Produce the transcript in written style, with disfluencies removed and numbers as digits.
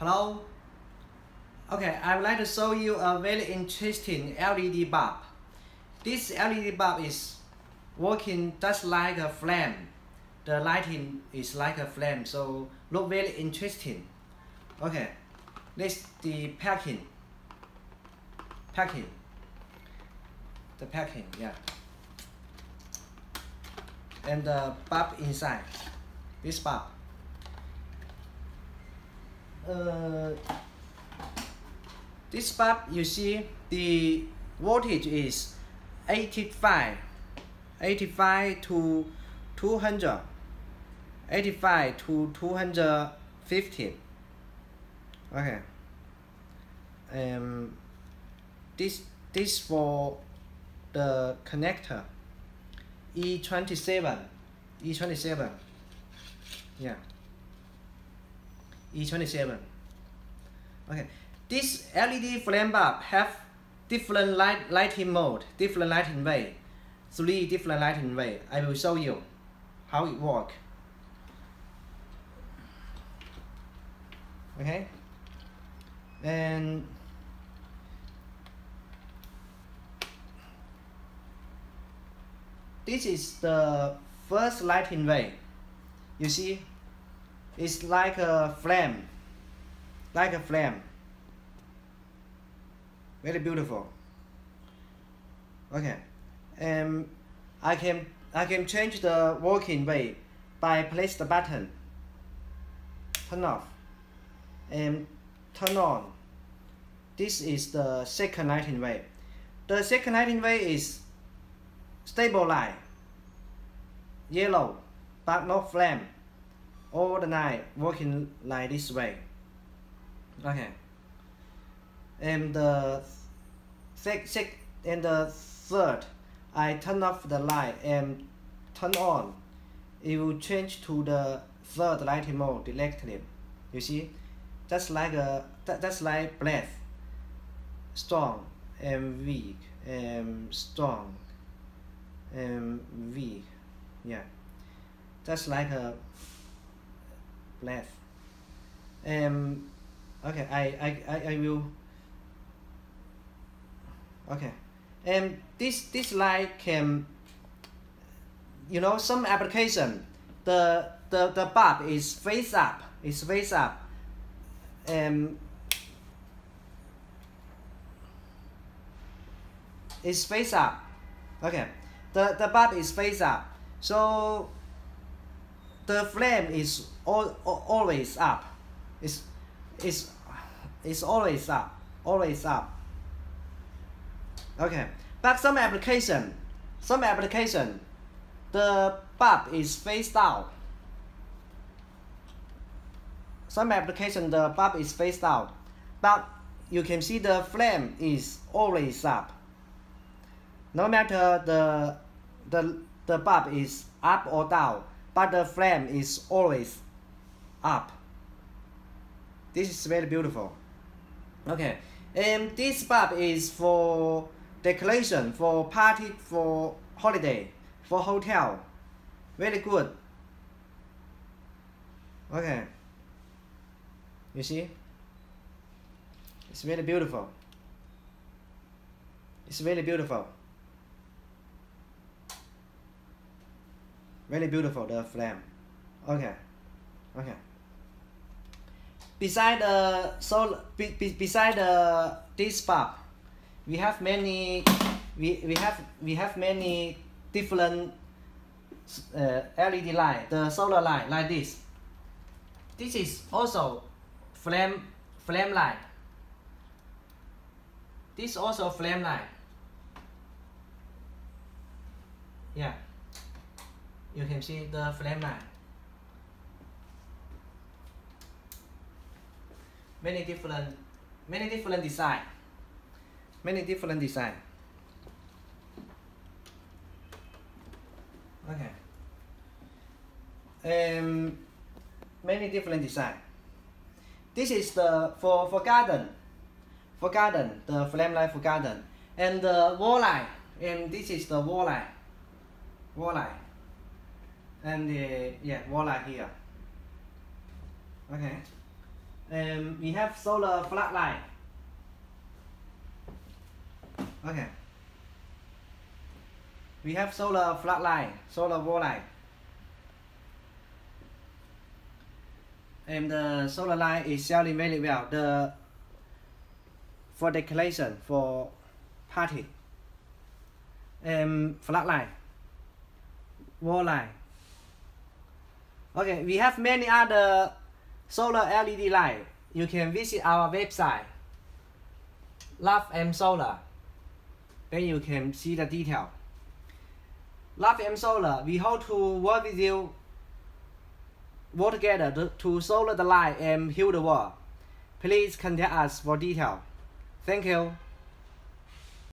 Hello. Okay, I would like to show you a very interesting LED bulb. This LED bulb is working just like a flame. The lighting is like a flame, so look very interesting. Okay, this the packing. The packing, yeah. And the bulb inside. This bulb. This bulb, you see, the voltage is 85 to 200, 85 to 250. Okay. This for the connector, E27, yeah, E27. Okay. This LED flame bulb have different lighting mode, different lighting way, three different lighting way. I will show you how it works. Okay, and this is the first lighting way. You see, it's like a flame, Very beautiful. Okay, and I can change the working way by place the button, turn off, and turn on. This is the second lighting way. The second lighting way is stable light, yellow, but no flame. All the night working like this way. Okay. And the third, I turn off the light and turn on. It will change to the third lighting mode directly. You see, just like breath, strong and weak, strong and weak. Yeah, just like a breath. Okay, I will. Okay, and this light can, you know, some application, the bulb is face up, okay, the bulb is face up, so the flame is always up, it's always up, Okay, but some application, the bulb is face down. Some application, the bulb is face down, but you can see the flame is always up. No matter the bulb is up or down, but the flame is always up. This is very beautiful. Okay, and this bulb is for decoration, for party, for holiday, for hotel. Very good. Okay. You see? It's very beautiful. Very beautiful, the flame. Okay. Okay. Beside the this bulb, we have many many different LED light, the solar light like this. This is also flame light. This also flame light. Yeah, you can see the flame light. Many different design. Okay. Many different design. This is the for garden, the flame light for garden, and the wall light, and this is the wall light, and the wall light here. Okay. we have solar flat light. Okay. We have solar flat light, solar wall light. And the solar light is selling very well for decoration, for party. Flat light, wall light. Okay, we have many other solar LED light. You can visit our website, loveandsolar. Then you can see the detail. Love and Solar, we hope to work with you, work together to solar the light and heal the world. Please contact us for detail. Thank you.